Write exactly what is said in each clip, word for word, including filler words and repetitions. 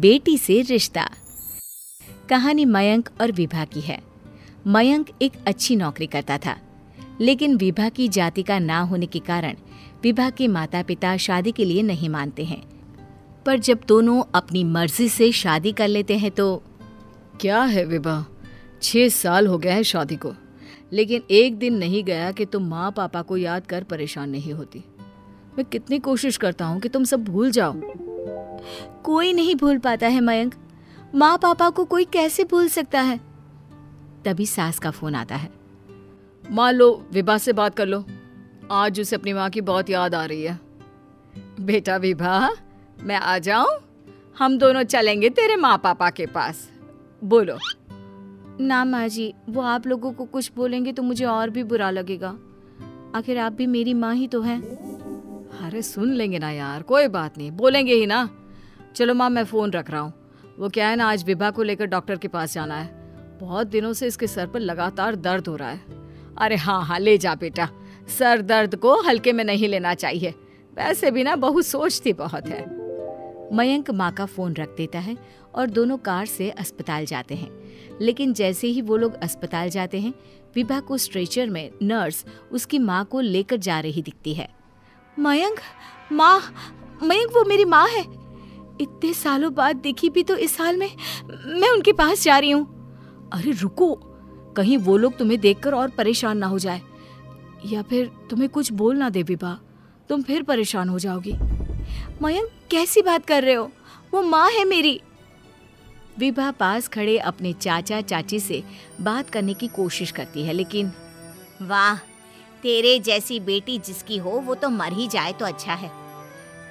बेटी से रिश्ता। कहानी मयंक और विभा की है। मयंक एक अच्छी नौकरी करता था, लेकिन विभा की जाति का ना होने के कारण विभा के माता पिता शादी के लिए नहीं मानते हैं। पर जब दोनों अपनी मर्जी से शादी कर लेते हैं तो क्या है विभा, छः साल हो गया है शादी को, लेकिन एक दिन नहीं गया कि तुम माँ पापा को याद कर परेशान नहीं होती। मैं कितनी कोशिश करता हूँ कि तुम सब भूल जाओ। कोई नहीं भूल पाता है मयंक, माँ पापा को कोई कैसे भूल सकता है। तभी सास का फोन आता है। माँ, लो विभा से बात कर लो, आज उसे अपनी माँ की बहुत याद आ रही है। बेटा विभा, मैं आ जाऊं? हम दोनों चलेंगे तेरे माँ पापा के पास। बोलो। ना माँ जी, वो आप लोगों को कुछ बोलेंगे तो मुझे और भी बुरा लगेगा, आखिर आप भी मेरी माँ ही तो हैं। अरे सुन लेंगे ना यार, कोई बात नहीं, बोलेंगे ही ना। चलो माँ, मैं फ़ोन रख रहा हूँ। वो क्या है ना, आज विभा को लेकर डॉक्टर के पास जाना है, बहुत दिनों से इसके सर पर लगातार दर्द हो रहा है। अरे हाँ हाँ ले जा बेटा, सर दर्द को हल्के में नहीं लेना चाहिए, वैसे भी ना बहू सोचती बहुत है। मयंक माँ का फ़ोन रख देता है और दोनों कार से अस्पताल जाते हैं। लेकिन जैसे ही वो लोग अस्पताल जाते हैं, विभा को स्ट्रेचर में नर्स उसकी माँ को लेकर जा रही दिखती है। मयंक, माँ, मयंक वो मेरी माँ है, इतने सालों बाद देखी भी तो इस हाल में। मैं उनके पास जा रही हूँ। अरे रुको, कहीं वो लोग तुम्हें देखकर और परेशान ना हो जाए, या फिर तुम्हें कुछ बोल ना दे विभा, तुम फिर परेशान हो जाओगी। मयंक कैसी बात कर रहे हो, वो माँ है मेरी। विभा पास खड़े अपने चाचा चाची से बात करने की कोशिश करती है, लेकिन वाह, तेरे जैसी बेटी जिसकी हो वो तो मर ही जाए तो अच्छा है।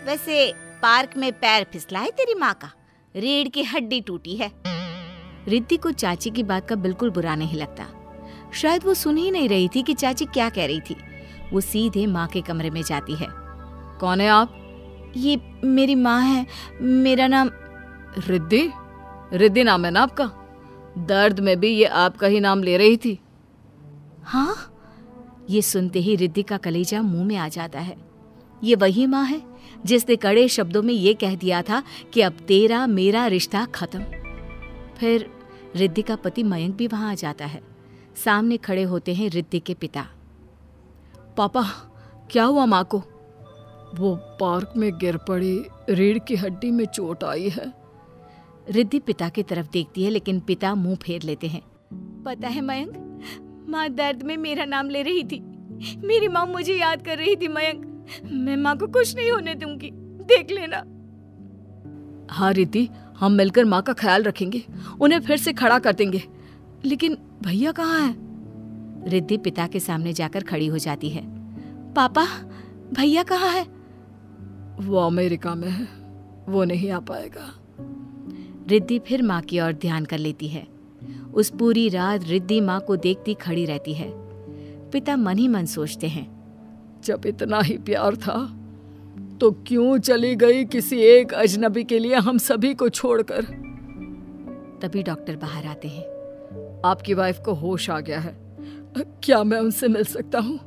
वैसे पार्क में पैर फिसला है तेरी माँ का, रीढ़ की हड्डी टूटी है। रिद्धि को चाची की बात का बिल्कुल बुरा नहीं लगता, शायद वो सुन ही नहीं रही थी कि चाची क्या कह रही थी। वो सीधे माँ के कमरे में जाती है। कौन है आप? ये मेरी माँ है, मेरा नाम रिद्धि। रिद्धि नाम है ना आपका? दर्द में भी ये आपका ही नाम ले रही थी। हाँ, ये सुनते ही रिद्धि का कलेजा मुंह में आ जाता है। ये वही माँ है जिसने कड़े शब्दों में ये कह दिया था कि अब तेरा मेरा रिश्ता खत्म। फिर रिद्धि का पति मयंक भी वहाँ आ जाता है। सामने खड़े होते हैं रिद्धि के पिता। पापा, क्या हुआ माँ को? वो पार्क में गिर पड़ी, रीढ़ की हड्डी में चोट आई है। रिद्धि पिता की तरफ देखती है, लेकिन पिता मुंह फेर लेते हैं। पता है मयंक, माँ दर्द में मेरा नाम ले रही थी, मेरी माँ मुझे याद कर रही थी। मयंक, मैं माँ को कुछ नहीं होने दूंगी, देख लेना। हाँ रिद्धि, हम मिलकर माँ का ख्याल रखेंगे, उन्हें फिर से खड़ा कर देंगे। लेकिन भैया कहाँ है? रिद्धि पिता के सामने जाकर खड़ी हो जाती है। पापा, भैया कहाँ है? वो अमेरिका में है, वो नहीं आ पाएगा। रिद्धि फिर माँ की ओर ध्यान कर लेती है। उस पूरी रात रिद्धि माँ को देखती खड़ी रहती है। पिता मन ही मन सोचते हैं, जब इतना ही प्यार था तो क्यों चली गई किसी एक अजनबी के लिए हम सभी को छोड़कर। तभी डॉक्टर बाहर आते हैं। आपकी वाइफ को होश आ गया है, क्या मैं उनसे मिल सकता हूँ?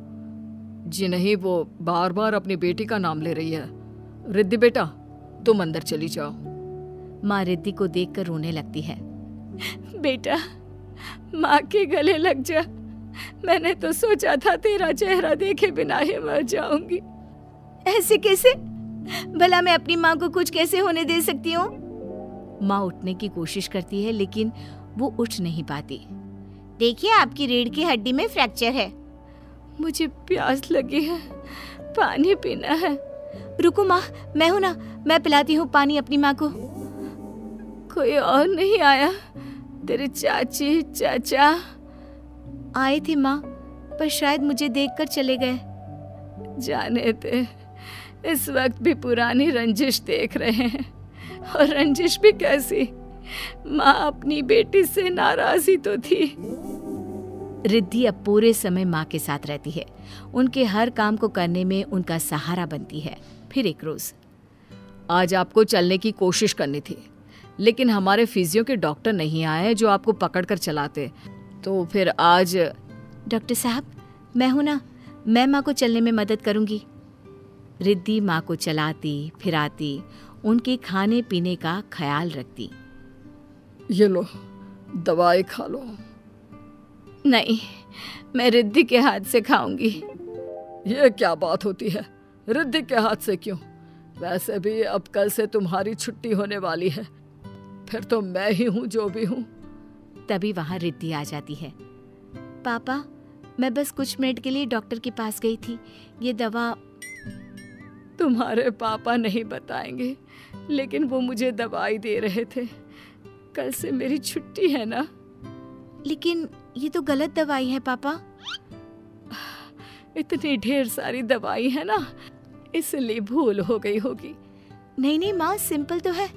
जी नहीं, वो बार बार अपनी बेटी का नाम ले रही है। रिद्धि बेटा, तुम अंदर चली जाओ। माँ रिद्धि को देखकर रोने लगती है। बेटा, माँ के गले लग जा, मैंने तो सोचा था तेरा चेहरा देखे बिना ही मर जाऊंगी। ऐसे कैसे, भला मैं अपनी माँ को कुछ कैसे होने दे सकती हूँ? माँ उठने की कोशिश करती है, लेकिन वो उठ नहीं पाती। देखिए, आपकी रीढ़ की हड्डी में फ्रैक्चर है। मुझे प्यास लगी है, पानी पीना है। रुको माँ, मैं हूँ ना, मैं पिलाती हूँ पानी अपनी माँ को। कोई और नहीं आया? तेरे चाची चाचा आए थे माँ, पर शायद मुझे देखकर चले गए। जाने थे, इस वक्त भी पुरानी रंजिश देख रहे हैं। और रंजिश भी कैसी, माँ अपनी बेटी से नाराज ही तो थी। रिद्धि अब पूरे समय माँ के साथ रहती है, उनके हर काम को करने में उनका सहारा बनती है। फिर एक रोज, आज आपको चलने की कोशिश करनी थी, लेकिन हमारे फिजियो के डॉक्टर नहीं आए जो आपको पकड़ कर चलाते, तो फिर आज। डॉक्टर साहब, मैं हूँ ना, मैं माँ को चलने में मदद करूँगी। रिद्धि माँ को चलाती फिराती, उनके खाने पीने का ख्याल रखती। ये लो दवाई खा लो। नहीं, मैं रिद्धि के हाथ से खाऊंगी। ये क्या बात होती है, रिद्धि के हाथ से क्यों? वैसे भी अब कल से तुम्हारी छुट्टी होने वाली है, फिर तो मैं ही हूँ जो भी हूँ। तभी वहाँ रिद्धि आ जाती है। पापा, मैं बस कुछ मिनट के लिए डॉक्टर के पास गई थी, ये दवा। तुम्हारे पापा नहीं बताएंगे, लेकिन वो मुझे दवाई दे रहे थे। कल से मेरी छुट्टी है ना। लेकिन ये तो गलत दवाई है पापा। इतनी ढेर सारी दवाई है ना, इसलिए भूल हो गई होगी। नहीं नहीं माँ, सिंपल तो है।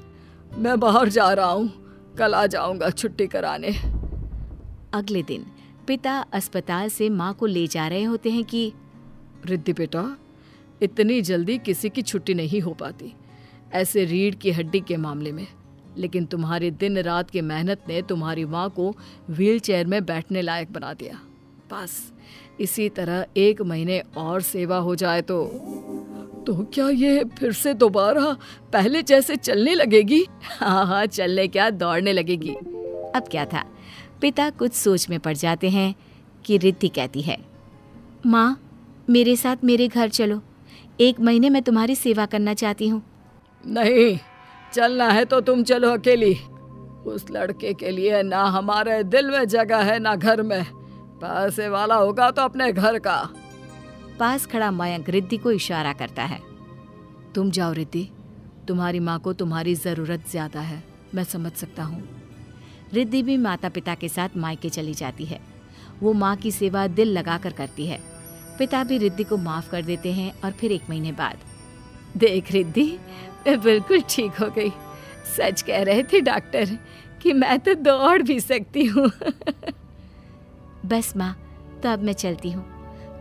मैं बाहर जा रहा हूँ, कल आ जाऊँगा छुट्टी कराने। अगले दिन पिता अस्पताल से माँ को ले जा रहे होते हैं कि रिद्धि बेटा, इतनी जल्दी किसी की छुट्टी नहीं हो पाती, ऐसे रीढ़ की हड्डी के मामले में। लेकिन तुम्हारी दिन रात की मेहनत ने तुम्हारी माँ को व्हीलचेयर में बैठने लायक बना दिया। बस इसी तरह एक महीने और सेवा हो जाए तो तो क्या ये फिर से दोबारा पहले जैसे चलने लगेगी? हाँ हाँ, चलने क्या, दौड़ने लगेगी। अब क्या था, पिता कुछ सोच में पड़ जाते हैं कि रिद्धि कहती है, माँ मेरे साथ मेरे घर चलो, एक महीने मैं तुम्हारी सेवा करना चाहती हूँ। नहीं, चलना है तो तुम चलो अकेली। उस लड़के के लिए ना हमारे दिल में जगह है ना घर में। पैसे वाला होगा तो अपने घर का। पास खड़ा मयंक रिद्धि को इशारा करता है। तुम जाओ रिद्धि, तुम्हारी माँ को तुम्हारी ज़रूरत ज़्यादा है, मैं समझ सकता हूँ। रिद्धि भी माता पिता के साथ मायके चली जाती है। वो माँ की सेवा दिल लगा कर करती है। पिता भी रिद्धि को माफ़ कर देते हैं। और फिर एक महीने बाद, देख रिद्धि, मैं बिल्कुल ठीक हो गई। सच कह रहे थे डॉक्टर कि मैं तो दौड़ भी सकती हूँ। बस माँ, तो अब मैं चलती हूँ।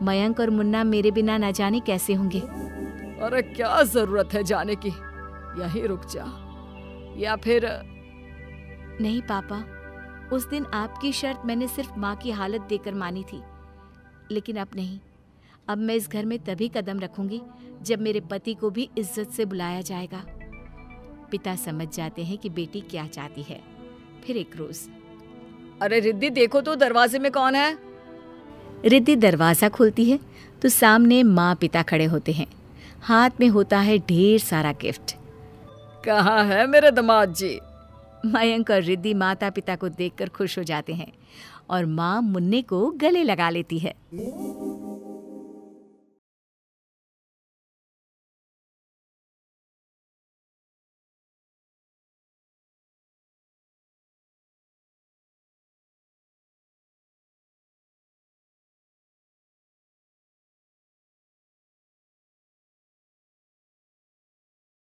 मयंक और मुन्ना मेरे बिना ना जाने कैसे होंगे। अरे क्या जरूरत है जाने की, यहीं रुक जा। या फिर नहीं पापा, उस दिन आपकी शर्त मैंने सिर्फ माँ की हालत देकर मानी थी, लेकिन अब नहीं। अब मैं इस घर में तभी कदम रखूंगी जब मेरे पति को भी इज्जत से बुलाया जाएगा। पिता समझ जाते हैं कि बेटी क्या चाहती है। फिर एक रोज, अरे रिद्धि देखो तो दरवाजे में कौन है। रिद्धि दरवाजा खोलती है तो सामने माँ पिता खड़े होते हैं। हाथ में होता है ढेर सारा गिफ्ट। कहाँ है मेरे दामाद जी? मयंक और रिद्धि माता पिता को देखकर खुश हो जाते हैं और माँ मुन्ने को गले लगा लेती है।